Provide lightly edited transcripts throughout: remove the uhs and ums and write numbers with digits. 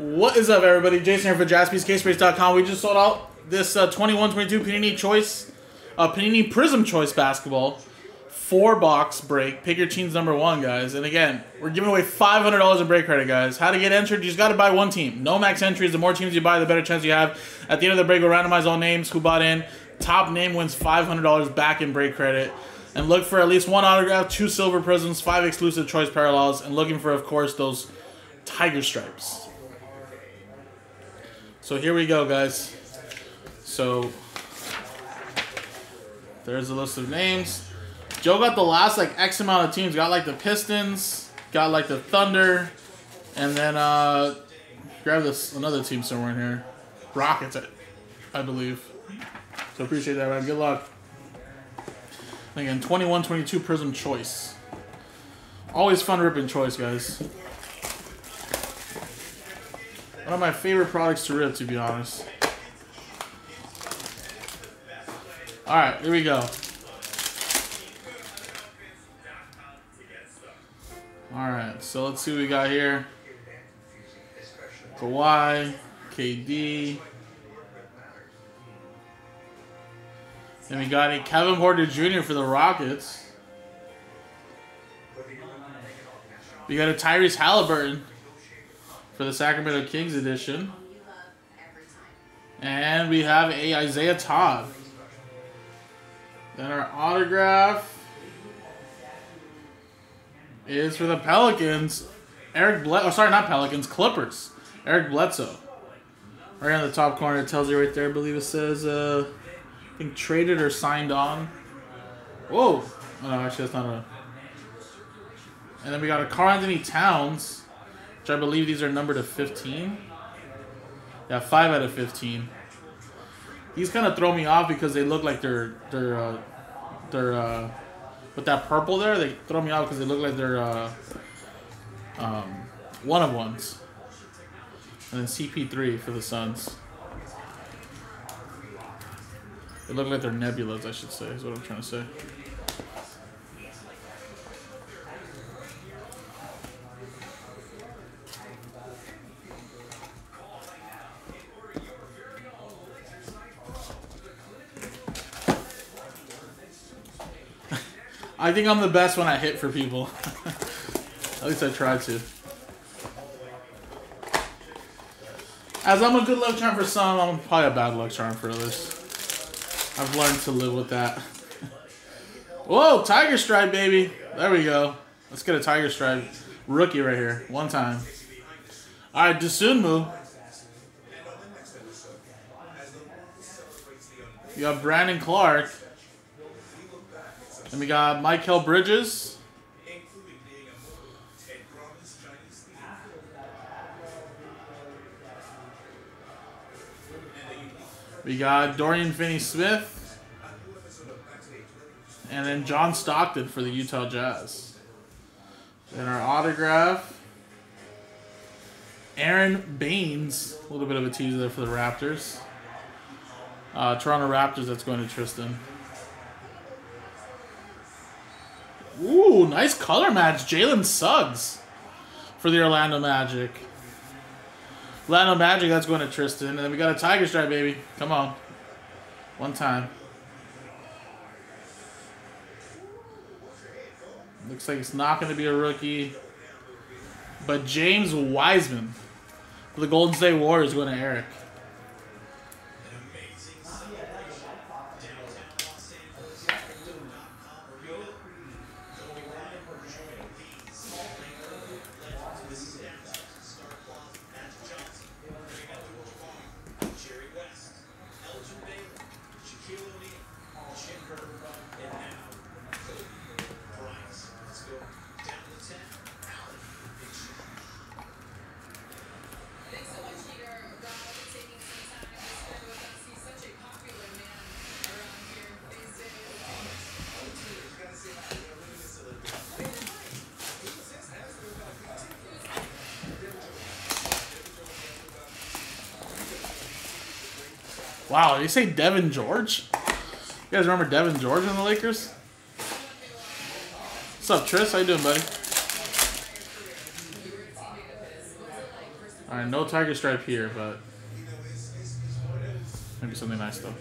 What is up, everybody? Jason here for JaspysCaseBreaks.com. We just sold out this 21-22 Panini Prizm Choice Basketball 4-box break. Pick your team's number one, guys. And again, we're giving away $500 in break credit, guys. How to get entered? You just got to buy one team. No max entries. The more teams you buy, the better chance you have. At the end of the break, we'll randomize all names who bought in. Top name wins $500 back in break credit. And look for at least one autograph, 2 silver prisms, 5 exclusive choice parallels, and looking for, of course, those tiger stripes. So here we go, guys. So there's a list of names. Joe got the last like X amount of teams. Got like the Pistons, got like the Thunder, and then grab this another team somewhere in here. Rockets, I believe. So appreciate that, man. Good luck. And again, 21-22 Prizm Choice. Always fun ripping choice, guys. One of my favorite products to rip, to be honest. Alright, here we go. Alright, so let's see what we got here. Kawhi, KD. And we got a Kevin Porter Jr. for the Rockets. We got a Tyrese Halliburton for the Sacramento Kings edition. And we have a Isaiah Todd. Then our autograph is for the Pelicans. Clippers. Eric Bledsoe. Right on the top corner, it tells you right there, I believe it says, I think traded or signed on. Whoa! Oh, no, actually that's not a... And then we got a Carl Anthony Towns. Which I believe these are numbered to 15. Yeah, 5 out of 15. These kind of throw me off because they look like they're with that purple there. They throw me off because they look like they're one of ones. And then CP3 for the Suns. They look like they're nebulas, I should say. Is what I'm trying to say. I think I'm the best when I hit for people. At least I try to. As I'm a good luck charm for some, I'm probably a bad luck charm for others. I've learned to live with that. Whoa, tiger stripe, baby. There we go. Let's get a tiger stripe. Rookie right here. One time. All right, Dasunmu. You got Brandon Clark. And we got Michael Bridges. We got Dorian Finney-Smith. And then John Stockton for the Utah Jazz. And our autograph. Aaron Baines. A little bit of a teaser there for the Raptors. Toronto Raptors, that's going to Tristan. Ooh, nice color match. Jalen Suggs for the Orlando Magic. Orlando Magic, that's going to Tristan. And then we got a tiger stripe, baby. Come on. One time. Looks like it's not going to be a rookie. But James Wiseman for the Golden State Warriors going to Eric. Wow, did you say Devin George? You guys remember Devin George in the Lakers? What's up, Tris? How you doing, buddy? All right, no target stripe here, but maybe something nice, though.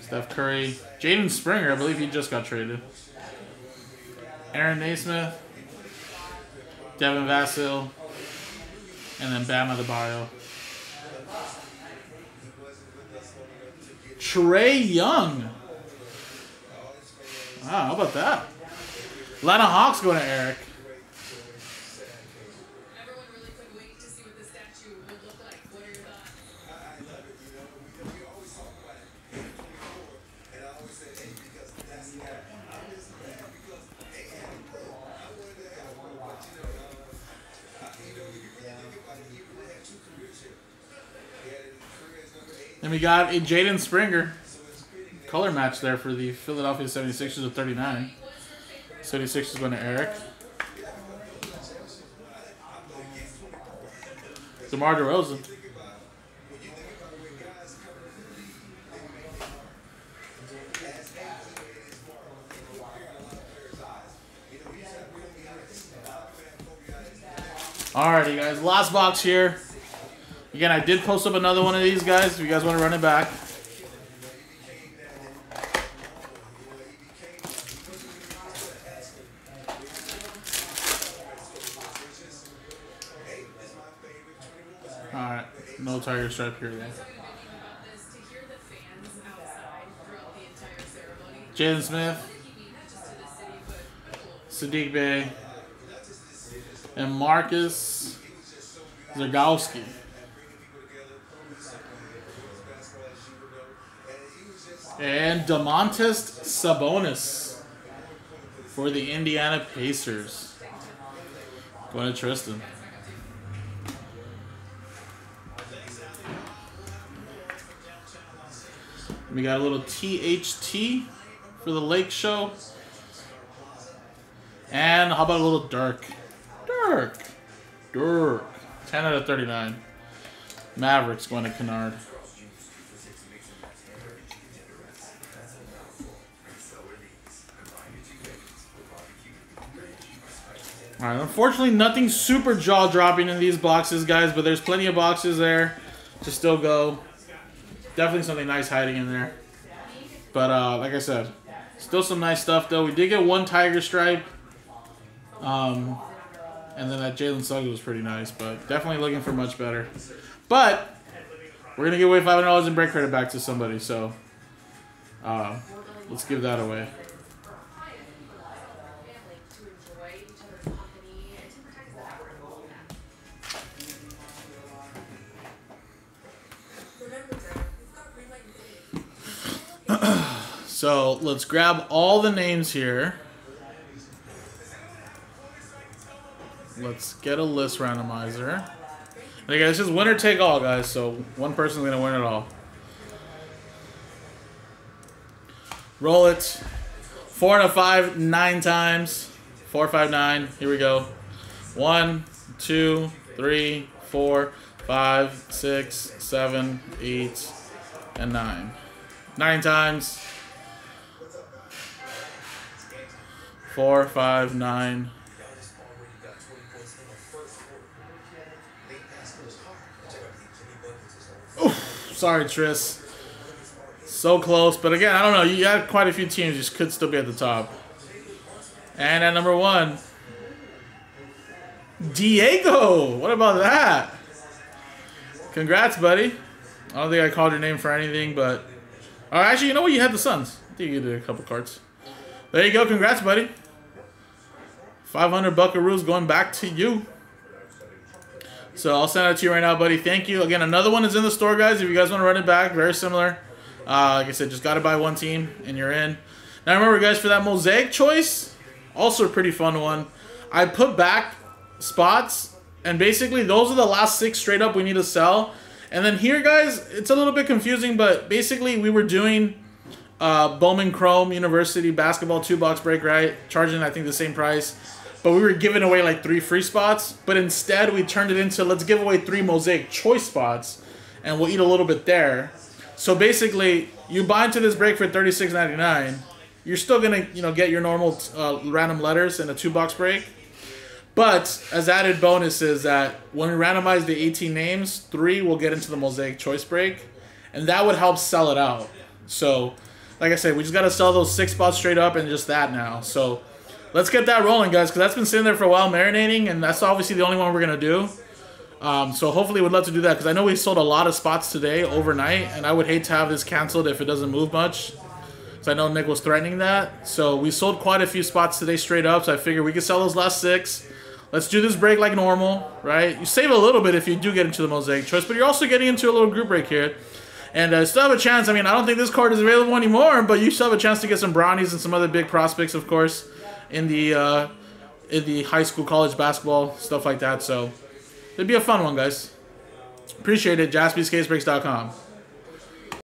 Steph Curry. Jaden Springer, I believe he just got traded. Aaron Nesmith. Devin Vassell. And then Bamba Diaw. Trey Young. Wow, how about that? Atlanta Hawks going to Eric. Everyone really could wait to see what the statue would look like. What are your thoughts? I love it. You know, we always talk about it. And I always say, hey, because that's the app. I'm just glad because they had a pro. I wanted to have one, but you know, if you really think about it, he really had two careers here. He had a career as #8. And we got a Jaden Springer. Color match there for the Philadelphia 76ers of 39. 76ers going to Eric. DeMar DeRozan. Alrighty, guys. Last box here. Again, I did post up another one of these guys if you guys want to run it back. No tiger stripe here, though. Jalen Smith, Sadiq Bey, and Marcus Zagowski. And Domantas Sabonis for the Indiana Pacers. Going to Tristan. We got a little THT for the Lake Show. And how about a little Dirk? Dirk. 10 out of 39. Mavericks going to Kennard. All right, unfortunately, nothing super jaw-dropping in these boxes, guys, but there's plenty of boxes there to still go. Definitely something nice hiding in there. But like I said, still some nice stuff, though. We did get one tiger stripe. And then that Jalen Suggs was pretty nice, but definitely looking for much better. But we're going to give away $500 in break credit back to somebody, so let's give that away. So let's grab all the names here. Let's get a list randomizer. Okay, guys, this is winner take all, guys. So one person's gonna win it all. Roll it. 4 out of 5, 9 times. 4, 5, 9. Here we go. 1, 2, 3, 4, 5, 6, 7, 8, and 9. 9 times. 4, 5, 9. Ooh, sorry, Tris. So close, but again, I don't know. You had quite a few teams. You could still be at the top. And at #1, Diego. What about that? Congrats, buddy. I don't think I called your name for anything, but actually, you know what? You had the Suns. I think you did a couple cards. There you go. Congrats, buddy. 500 buckaroos going back to you. So I'll send it to you right now, buddy. Thank you. Again, another one is in the store, guys. If you guys want to run it back, very similar. Like I said, just got to buy one team and you're in. Now remember, guys, for that mosaic choice, also a pretty fun one. I put back spots, and basically those are the last 6 straight up we need to sell. And then here, guys, it's a little bit confusing, but basically we were doing Bowman Chrome University basketball 2-box break, right? Charging, I think, the same price. But we were giving away like 3 free spots. But instead, we turned it into, let's give away 3 mosaic choice spots. And we'll eat a little bit there. So basically, you buy into this break for $36.99. You're still going to, you know, get your normal random letters in a 2-box break. But as added bonus is that when we randomize the 18 names, 3 will get into the Mosaic Choice Break, and that would help sell it out. So, like I said, we just got to sell those 6 spots straight up and just that now. So let's get that rolling, guys, because that's been sitting there for a while marinating, and that's obviously the only one we're going to do. So hopefully we'd love to do that, because I know we sold a lot of spots today overnight, and I would hate to have this canceled if it doesn't move much. So I know Nick was threatening that. So we sold quite a few spots today straight up, so I figured we could sell those last 6. Let's do this break like normal, right? You save a little bit if you do get into the Mosaic Choice, but you're also getting into a little group break here. And still have a chance. I mean, I don't think this card is available anymore, but you still have a chance to get some brownies and some other big prospects, of course, in the high school, college basketball, stuff like that. So it'd be a fun one, guys. Appreciate it. JaspysCaseBreaks.com.